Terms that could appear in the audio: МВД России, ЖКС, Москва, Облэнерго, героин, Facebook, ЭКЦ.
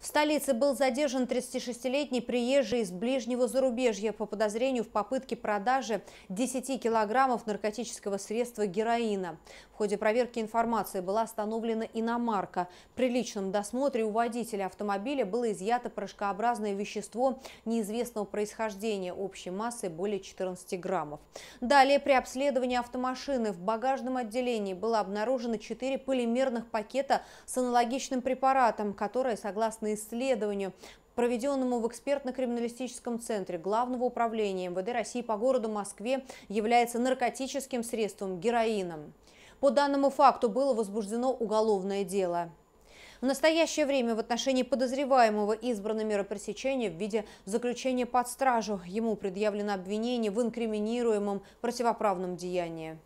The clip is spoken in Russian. В столице был задержан 36-летний приезжий из ближнего зарубежья по подозрению в попытке продажи 10 килограммов наркотического средства героина. В ходе проверки информации была остановлена иномарка. При личном досмотре у водителя автомобиля было изъято порошкообразное вещество неизвестного происхождения общей массой более 14 граммов. Далее при обследовании автомашины в багажном отделении было обнаружено 4 полимерных пакета с аналогичным препаратом, которые, согласно исследованию, проведенному в экспертно-криминалистическом центре Главного управления МВД России по городу Москве, является наркотическим средством героином. По данному факту было возбуждено уголовное дело. В настоящее время в отношении подозреваемого избрано мера пресечения в виде заключения под стражу. Ему предъявлено обвинение в инкриминируемом противоправном деянии.